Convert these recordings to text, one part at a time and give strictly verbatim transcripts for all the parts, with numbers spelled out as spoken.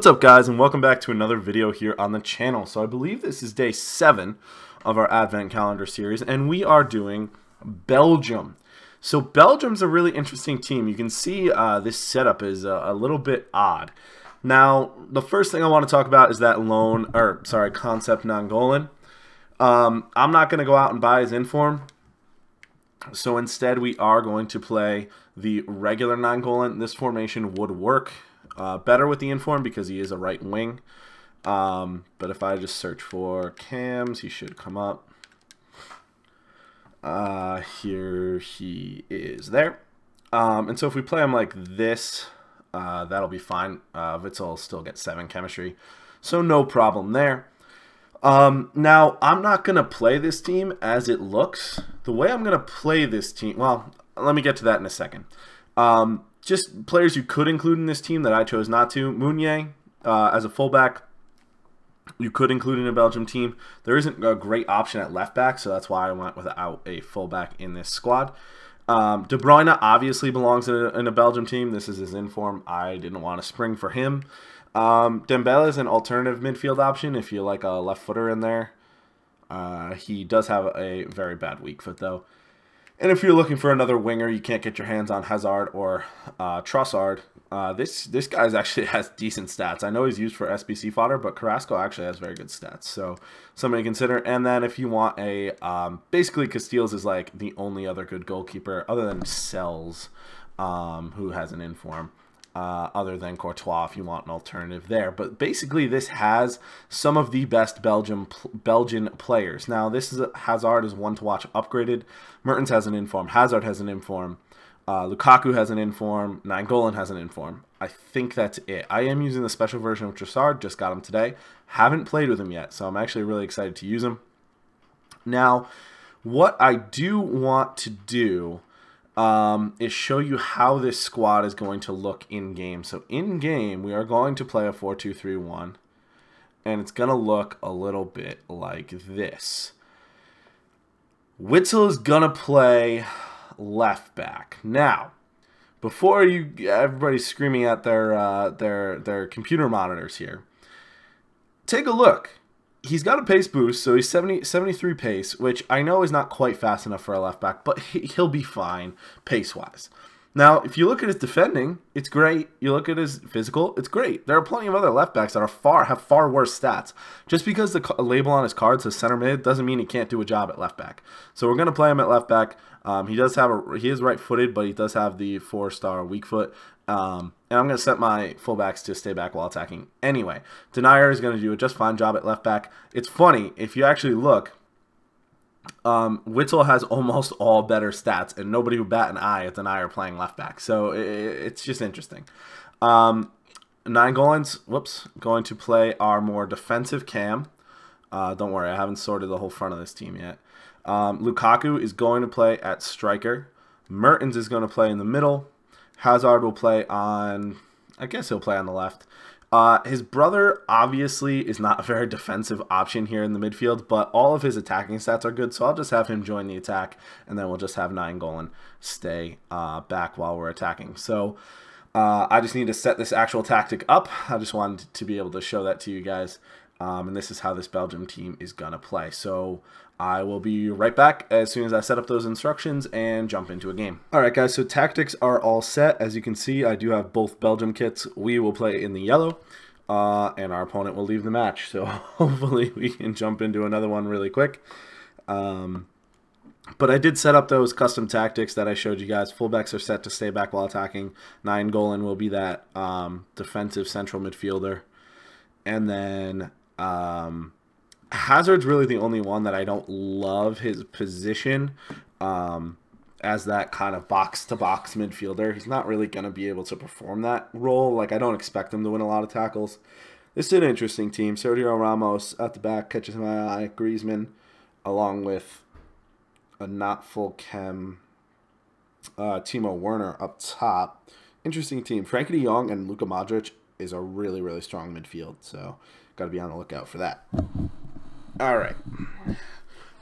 What's up, guys, and welcome back to another video here on the channel. So I believe this is day seven of our Advent Calendar series, and we are doing Belgium. So Belgium's a really interesting team. You can see uh, this setup is a, a little bit odd. Now, the first thing I want to talk about is that loan, or sorry, concept Nainggolan. Um, I'm not going to go out and buy his inform. So instead, we are going to play the regular Nainggolan. This formation would work Uh, better with the inform because he is a right wing. Um, but if I just search for cams, he should come up. Uh, here he is there. Um, and so if we play him like this, uh, that'll be fine. Uh, Witzel still gets seven chemistry, so no problem there. Um, now, I'm not going to play this team as it looks. The way I'm going to play this team, well, let me get to that in a second. Um, Just players you could include in this team that I chose not to. Meunier, uh, as a fullback, you could include in a Belgium team. There isn't a great option at left back, so that's why I went without a fullback in this squad. Um, De Bruyne obviously belongs in a, in a Belgium team. This is his inform. I didn't want to spring for him. Um, Dembele is an alternative midfield option if you like a left footer in there. Uh, he does have a very bad weak foot, though. And if you're looking for another winger, you can't get your hands on Hazard or uh, Trossard. Uh, this this guy actually has decent stats. I know he's used for S B C fodder, but Carrasco actually has very good stats. So somebody to consider. And then if you want a, um, basically Castiles is like the only other good goalkeeper other than Sells, um, who has an inform. Uh, other than Courtois, if you want an alternative there. But basically, this has some of the best Belgium pl Belgian players. Now, this is a, Hazard is one to watch upgraded. Mertens has an inform. Hazard has an inform. Uh, Lukaku has an inform. Nainggolan has an inform. I think that's it. I am using the special version of Trossard. Just got him today. Haven't played with him yet, so I'm actually really excited to use him. Now, what I do want to do Um, is show you how this squad is going to look in game. So in game, we are going to play a four two three one, and it's going to look a little bit like this. Witzel is going to play left back. Now, before you everybody's screaming at their uh, their their computer monitors here, take a look. He's got a pace boost, so he's seventy, seventy-three pace, which I know is not quite fast enough for a left back, but he, he'll be fine pace-wise. Now, if you look at his defending, it's great. You look at his physical, it's great. There are plenty of other left backs that are far have far worse stats. Just because the label on his card says center mid doesn't mean he can't do a job at left back. So we're going to play him at left back. Um, he does have a he is right-footed, but he does have the four-star weak foot. Um, and I'm going to set my fullbacks to stay back while attacking. Anyway, Denayer is going to do a just fine job at left back. It's funny, if you actually look, um, Witzel has almost all better stats, and nobody would bat an eye at Denayer playing left back. So it, it's just interesting. Um, Nainggolan's, whoops, going to play our more defensive cam. Uh, don't worry, I haven't sorted the whole front of this team yet. Um, Lukaku is going to play at striker. Mertens is going to play in the middle. Hazard will play on, I guess he'll play on the left. Uh, his brother obviously is not a very defensive option here in the midfield, but all of his attacking stats are good, so I'll just have him join the attack, and then we'll just have Nainggolan stay uh, back while we're attacking. So uh, I just need to set this actual tactic up. I just wanted to be able to show that to you guys, um, and this is how this Belgium team is going to play. So I will be right back as soon as I set up those instructions and jump into a game. All right, guys, so tactics are all set. As you can see, I do have both Belgium kits. We will play in the yellow, uh, and our opponent will leave the match. So hopefully we can jump into another one really quick. Um, but I did set up those custom tactics that I showed you guys. Fullbacks are set to stay back while attacking. Nainggolan will be that um, defensive central midfielder. And then Um, Hazard's really the only one that I don't love his position um, as that kind of box-to-box midfielder. He's not really going to be able to perform that role. Like, I don't expect him to win a lot of tackles. This is an interesting team. Sergio Ramos at the back catches my eye. Griezmann, along with a not full chem uh, Timo Werner up top. Interesting team. Franky De Jong and Luka Modric is a really, really strong midfield. So, got to be on the lookout for that. All right,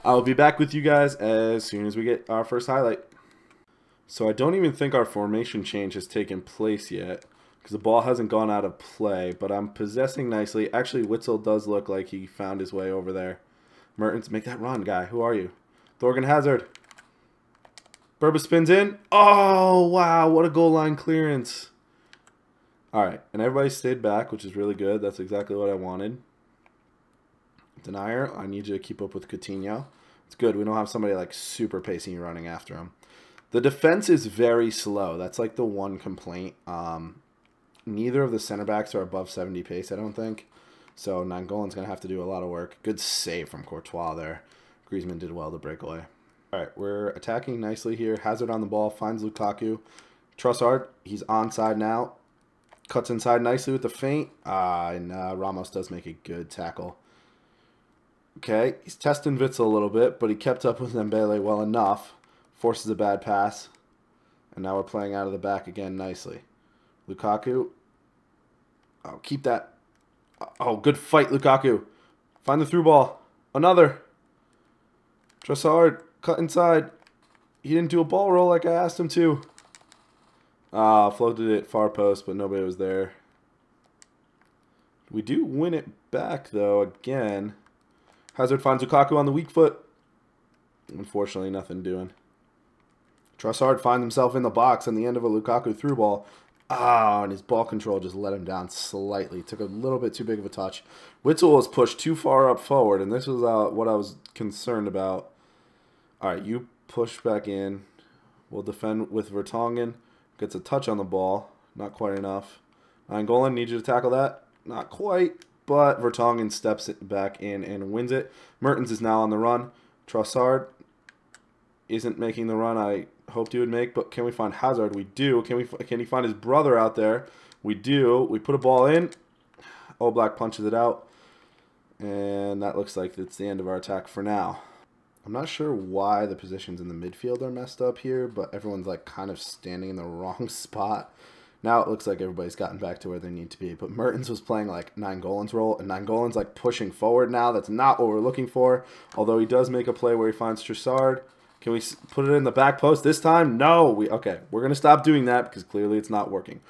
I'll be back with you guys as soon as we get our first highlight. So I don't even think our formation change has taken place yet, because the ball hasn't gone out of play, but I'm possessing nicely. Actually, Witzel does look like he found his way over there. Mertens, make that run, guy. Who are you? Thorgan Hazard. Burba spins in. Oh, wow. What a goal line clearance. All right. And everybody stayed back, which is really good. That's exactly what I wanted. Denayer, I need you to keep up with Coutinho. It's good. We don't have somebody like super pacing you running after him. The defense is very slow. That's like the one complaint. Um, neither of the center backs are above seventy pace, I don't think. So Nainggolan's going to have to do a lot of work. Good save from Courtois there. Griezmann did well to break away. All right, we're attacking nicely here. Hazard on the ball, finds Lukaku. Trossard, he's onside now. Cuts inside nicely with the feint. Uh, and uh, Ramos does make a good tackle. Okay, he's testing Witzel a little bit, but he kept up with Mbele well enough. Forces a bad pass. And now we're playing out of the back again nicely. Lukaku. Oh, keep that. Oh, good fight, Lukaku. Find the through ball. Another. Trossard, cut inside. He didn't do a ball roll like I asked him to. Ah, uh, floated it far post, but nobody was there. We do win it back, though, again. Hazard finds Lukaku on the weak foot. Unfortunately, nothing doing. Trossard finds himself in the box on the end of a Lukaku through ball. Ah, and his ball control just let him down slightly. Took a little bit too big of a touch. Witzel was pushed too far up forward, and this was uh, what I was concerned about. All right, you push back in. We'll defend with Vertonghen. Gets a touch on the ball. Not quite enough. Nainggolan, need you to tackle that. Not quite, but Vertonghen steps it back in and wins it. Mertens is now on the run. Trossard isn't making the run I hoped he would make, but can we find Hazard? We do. Can we? Can he find his brother out there? We do. We put a ball in. Oblak punches it out, and that looks like it's the end of our attack for now. I'm not sure why the positions in the midfield are messed up here, but everyone's like kind of standing in the wrong spot. Now it looks like everybody's gotten back to where they need to be, but Mertens was playing like Nainggolan's role, and Nainggolan's like pushing forward now. That's not what we're looking for, although he does make a play where he finds Trossard. Can we put it in the back post this time? No. We Okay, we're going to stop doing that because clearly it's not working.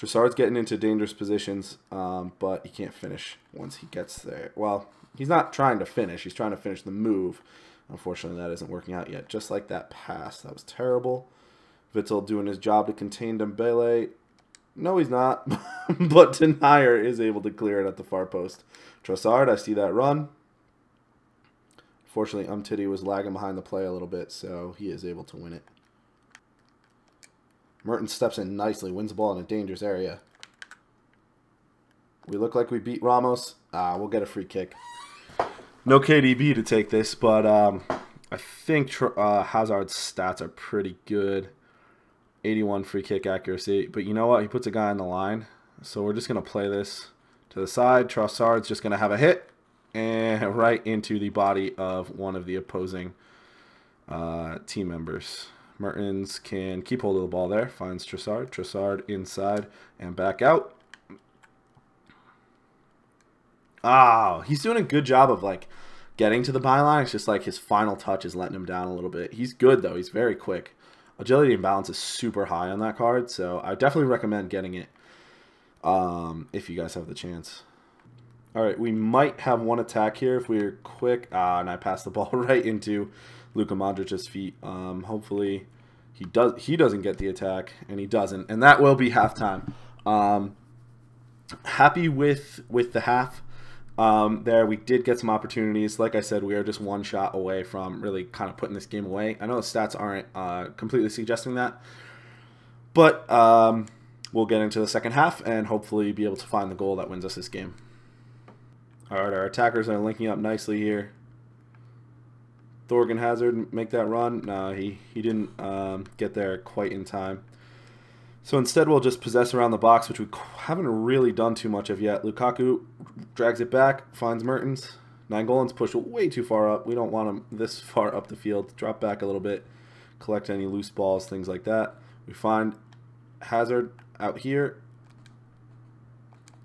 Trossard's getting into dangerous positions, um, but he can't finish once he gets there. Well, he's not trying to finish. He's trying to finish the move. Unfortunately, that isn't working out yet. Just like that pass. That was terrible. Witzel doing his job to contain Dembele. No, he's not. But Denayer is able to clear it at the far post. Trossard, I see that run. Fortunately, Umtiti was lagging behind the play a little bit, so he is able to win it. Mertens steps in nicely, wins the ball in a dangerous area. We look like we beat Ramos. Ah, we'll get a free kick. No K D B to take this, but um, I think uh, Hazard's stats are pretty good. eighty-one free kick accuracy, but you know what? He puts a guy on the line, so we're just going to play this to the side. Trossard's just going to have a hit. And right into the body of one of the opposing uh, team members. Mertens can keep hold of the ball there. Finds Trossard. Trossard inside and back out. Oh, he's doing a good job of like getting to the byline. It's just like his final touch is letting him down a little bit. He's good, though. He's very quick. Agility and balance is super high on that card, so I definitely recommend getting it um, if you guys have the chance. All right, we might have one attack here if we're quick. Ah, and I passed the ball right into Luka Modric's feet. Um, hopefully he does. He doesn't get the attack, and he doesn't, and that will be halftime. Um, happy with with the half um, there. We did get some opportunities. Like I said, we are just one shot away from really kind of putting this game away. I know the stats aren't uh, completely suggesting that, but um, we'll get into the second half and hopefully be able to find the goal that wins us this game. All right, our attackers are linking up nicely here. Thorgan Hazard, make that run. No, he, he didn't um, get there quite in time. So instead, we'll just possess around the box, which we haven't really done too much of yet. Lukaku drags it back, finds Mertens. Nainggolan's pushed way too far up. We don't want him this far up the field. Drop back a little bit, collect any loose balls, things like that. We find Hazard out here.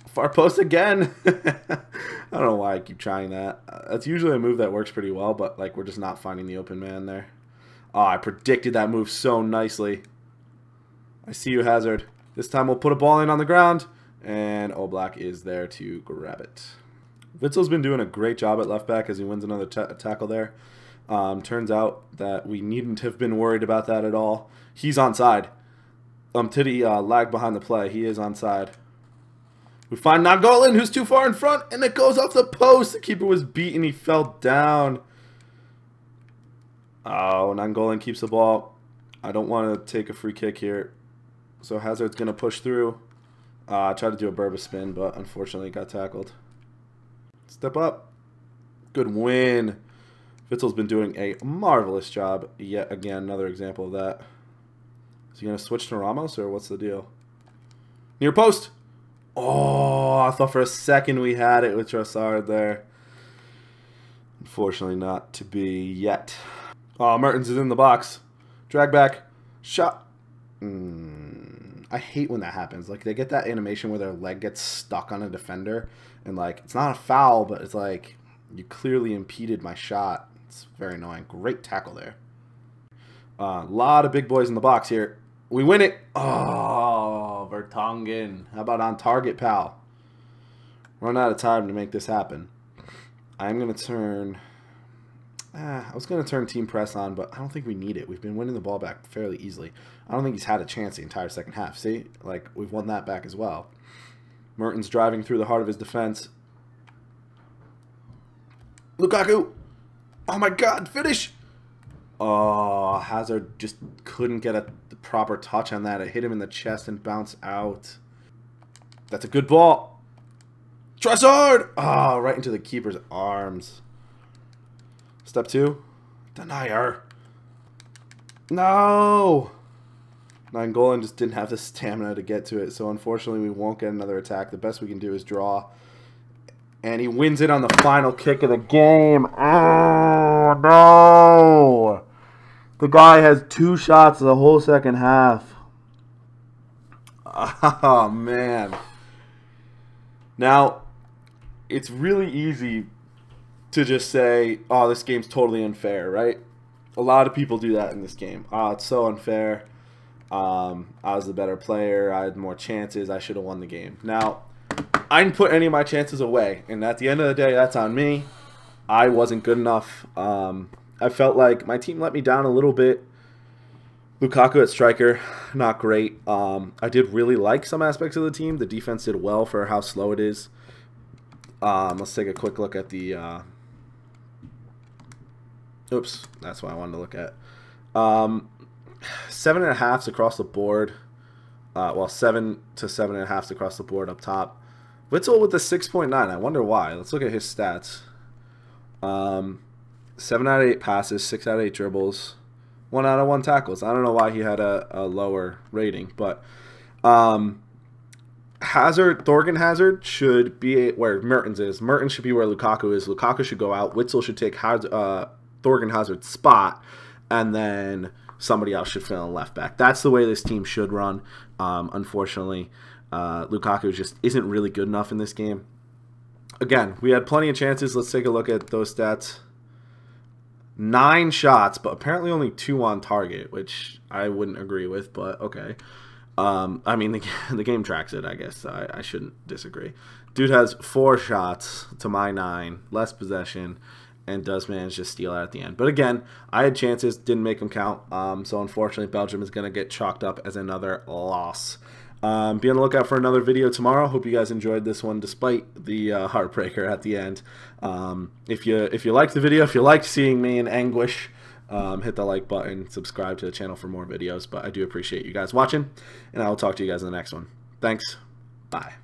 Far post again. I don't know why I keep trying that. Uh, that's usually a move that works pretty well, but like we're just not finding the open man there. Oh, I predicted that move so nicely. I see you, Hazard. This time we'll put a ball in on the ground, and Oblak is there to grab it. Witzel's been doing a great job at left back as he wins another ta tackle there. Um, turns out that we needn't have been worried about that at all. He's onside. Umtiti uh, lagged behind the play. He is onside. We find Nainggolan, who's too far in front, and it goes off the post. The keeper was beaten. He fell down. Oh, Nainggolan keeps the ball. I don't want to take a free kick here. So Hazard's going to push through. I uh, tried to do a Berba spin, but unfortunately got tackled. Step up. Good win. Witzel's been doing a marvelous job. Yet again, another example of that. Is he going to switch to Ramos, or what's the deal? Near post. Oh, I thought for a second we had it with Trossard there. Unfortunately, not to be yet. Oh, Mertens is in the box. Drag back. Shot. Mm, I hate when that happens. Like, they get that animation where their leg gets stuck on a defender. And, like, it's not a foul, but it's like, you clearly impeded my shot. It's very annoying. Great tackle there. A uh, lot of big boys in the box here. We win it. Oh, Vertonghen. How about on target, pal? Run out of time to make this happen. I'm going to turn... Ah, I was going to turn team press on, but I don't think we need it. We've been winning the ball back fairly easily. I don't think he's had a chance the entire second half. See? Like, we've won that back as well. Mertens driving through the heart of his defense. Lukaku. Oh, my God. Finish. Oh, Hazard just couldn't get a proper touch on that. It hit him in the chest and bounced out. That's a good ball. Trossard! Oh, right into the keeper's arms. Step two. Denayer. No! Nainggolan just didn't have the stamina to get to it, so unfortunately we won't get another attack. The best we can do is draw. And he wins it on the final kick of the game. Oh, no. The guy has two shots the whole second half. Oh, man. Now, it's really easy to just say, oh, this game's totally unfair, right? A lot of people do that in this game. Oh, it's so unfair. Um, I was the better player. I had more chances. I should have won the game. Now, I didn't put any of my chances away, and at the end of the day, that's on me. I wasn't good enough. Um, I felt like my team let me down a little bit. Lukaku at striker, not great. Um, I did really like some aspects of the team. The defense did well for how slow it is. Um, let's take a quick look at the... Uh... Oops, that's what I wanted to look at. Um, seven and a halfs across the board. Uh, well, seven to seven and a halfs across the board up top. Witzel with the six point nine. I wonder why. Let's look at his stats. Um, seven out of eight passes, six out of eight dribbles, one out of one tackles. I don't know why he had a, a lower rating, but um, Hazard, Thorgan Hazard should be where Mertens is. Mertens should be where Lukaku is. Lukaku should go out. Witzel should take Hazard, uh, Thorgan Hazard's spot, and then somebody else should fill in left back. That's the way this team should run, um, unfortunately. Uh, Lukaku just isn't really good enough in this game. Again, we had plenty of chances. Let's take a look at those stats. Nine shots, but apparently only two on target, which I wouldn't agree with, but okay. Um, I mean, the, the game tracks it, I guess. So I, I shouldn't disagree. Dude has four shots to my nine, less possession, and does manage to steal out at the end. But again, I had chances, didn't make them count. Um, so unfortunately, Belgium is going to get chalked up as another loss. Um, be on the lookout for another video tomorrow. Hope you guys enjoyed this one despite the uh, heartbreaker at the end. Um, if you if you liked the video, if you liked seeing me in anguish, um, hit the like button, subscribe to the channel for more videos. But I do appreciate you guys watching, and I will talk to you guys in the next one. Thanks. Bye.